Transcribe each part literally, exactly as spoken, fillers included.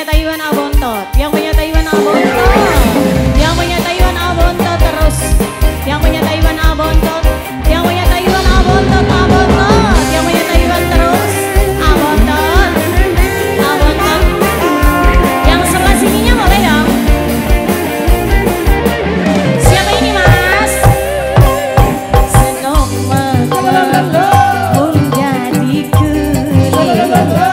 punya Taiwan Abontot, yang punya Taiwan Abontot, yang punya Taiwan Abontot terus, yang punya Taiwan Abontot, yang punya Taiwan Abontot Abontot, yang punya Taiwan terus Abontot Abontot, yang sebelah sininya boleh dong. Siapa ini mas? Senoman pun jadi keliling.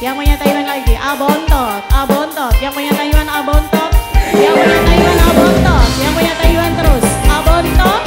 Yang punya Taiwan Abontot, yang punya Taiwan Abontot, yang punya Taiwan terus Abontot.